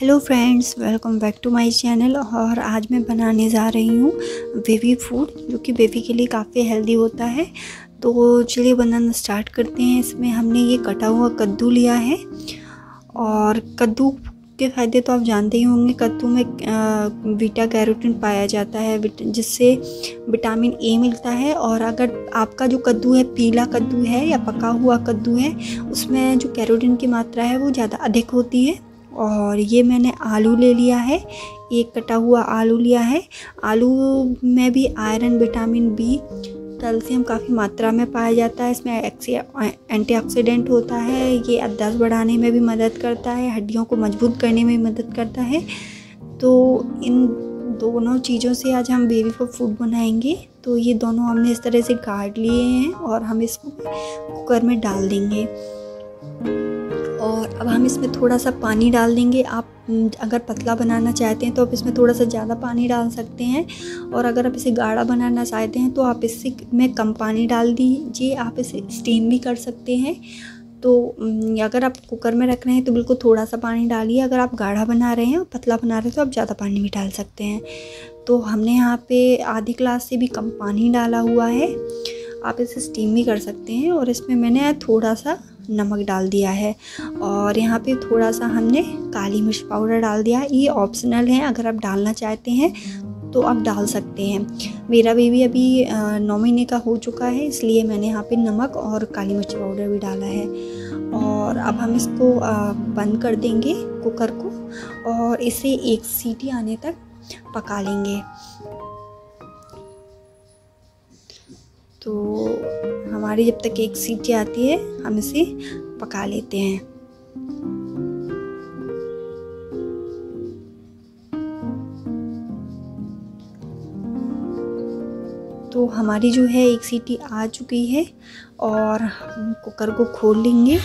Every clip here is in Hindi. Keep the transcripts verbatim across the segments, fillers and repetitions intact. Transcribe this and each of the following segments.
Hello friends, welcome back to my channel. और आज मैं बनाने जा रही हूँ बेबी फूड, जो कि बेबी के लिए काफ़ी हेल्दी होता है। तो चलिए बनाना स्टार्ट करते हैं। इसमें हमने ये कटा हुआ कद्दू लिया है, और कद्दू के फ़ायदे तो आप जानते ही होंगे। कद्दू में बीटा कैरोटीन पाया जाता है, जिससे विटामिन ए मिलता है। और अगर आपका जो कद्दू है पीला कद्दू है या पका हुआ कद्दू है, उसमें जो कैरोटीन की मात्रा है वो ज़्यादा अधिक होती है। और ये मैंने आलू ले लिया है, एक कटा हुआ आलू लिया है। आलू में भी आयरन, विटामिन बी, कैल्शियम काफ़ी मात्रा में पाया जाता है। इसमें एंटीऑक्सीडेंट होता है। ये अंदाज बढ़ाने में भी मदद करता है, हड्डियों को मजबूत करने में भी मदद करता है। तो इन दोनों चीज़ों से आज हम बेबी को फूड बनाएंगे। तो ये दोनों हमने इस तरह से गाड़ लिए हैं, और हम इसको कुकर में डाल देंगे। और अब हम इसमें थोड़ा सा पानी डाल देंगे। आप अगर पतला बनाना चाहते हैं तो आप इसमें थोड़ा सा ज़्यादा पानी डाल सकते हैं, और अगर आप इसे गाढ़ा बनाना चाहते हैं तो आप इससे में कम पानी डाल दीजिए। आप इसे स्टीम भी कर सकते हैं। तो अगर आप कुकर में रख रहे हैं तो बिल्कुल थोड़ा सा पानी डालिए। अगर आप गाढ़ा बना रहे हैं और पतला बना रहे हैं तो आप ज़्यादा पानी भी डाल सकते हैं। तो हमने यहाँ पर आधी गिलास से भी कम पानी डाला हुआ है। आप इसे स्टीम भी कर सकते हैं। और इसमें मैंने थोड़ा सा नमक डाल दिया है, और यहाँ पे थोड़ा सा हमने काली मिर्च पाउडर डाल दिया है। ये ऑप्शनल है, अगर आप डालना चाहते हैं तो आप डाल सकते हैं। मेरा बेबी अभी नौ महीने का हो चुका है, इसलिए मैंने यहाँ पे नमक और काली मिर्च पाउडर भी डाला है। और अब हम इसको बंद कर देंगे कुकर को, और इसे एक सीटी आने तक पका लेंगे। तो हमारी जब तक एक सीटी आती है हम इसे पका लेते हैं। तो हमारी जो है एक सीटी आ चुकी है, और हम कुकर को खोल लेंगे।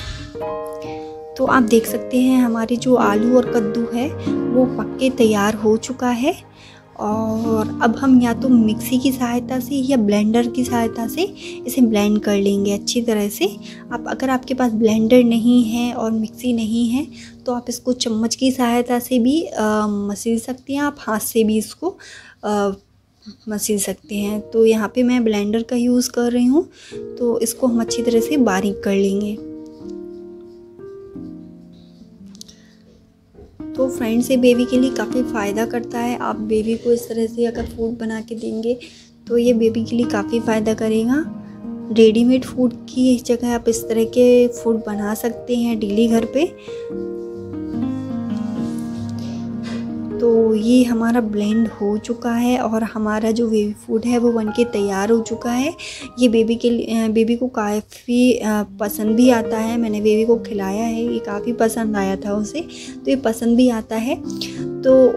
तो आप देख सकते हैं हमारी जो आलू और कद्दू है वो पक के तैयार हो चुका है। और अब हम या तो मिक्सी की सहायता से या ब्लेंडर की सहायता से इसे ब्लेंड कर लेंगे अच्छी तरह से। आप अगर आपके पास ब्लेंडर नहीं है और मिक्सी नहीं है तो आप इसको चम्मच की सहायता से भी मसल सकते हैं। आप हाथ से भी इसको मसल सकते हैं। तो यहाँ पे मैं ब्लेंडर का यूज़ कर रही हूँ। तो इसको हम अच्छी तरह से बारीक कर लेंगे। तो फ्रेंड्स, ये बेबी के लिए काफ़ी फ़ायदा करता है। आप बेबी को इस तरह से अगर फूड बना के देंगे तो ये बेबी के लिए काफ़ी फ़ायदा करेगा। रेडीमेड फूड की जगह आप इस तरह के फूड बना सकते हैं डेली घर पे। तो ये हमारा ब्लेंड हो चुका है, और हमारा जो बेबी फूड है वो बनके तैयार हो चुका है। ये बेबी के लिए बेबी को काफ़ी पसंद भी आता है। मैंने बेबी को खिलाया है, ये काफ़ी पसंद आया था उसे, तो ये पसंद भी आता है। तो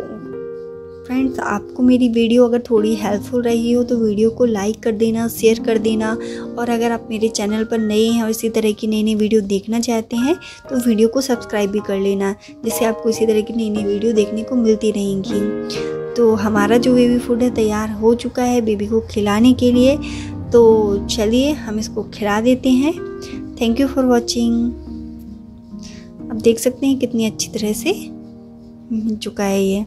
फ्रेंड्स, आपको मेरी वीडियो अगर थोड़ी हेल्पफुल रही हो तो वीडियो को लाइक कर देना, शेयर कर देना। और अगर आप मेरे चैनल पर नए हैं और इसी तरह की नई नई वीडियो देखना चाहते हैं तो वीडियो को सब्सक्राइब भी कर लेना, जिससे आपको इसी तरह की नई नई वीडियो देखने को मिलती रहेंगी। तो हमारा जो बेबी फूड है तैयार हो चुका है बेबी को खिलाने के लिए। तो चलिए हम इसको खिला देते हैं। Thank you for watching. आप देख सकते हैं कितनी अच्छी तरह से मिल चुका है ये।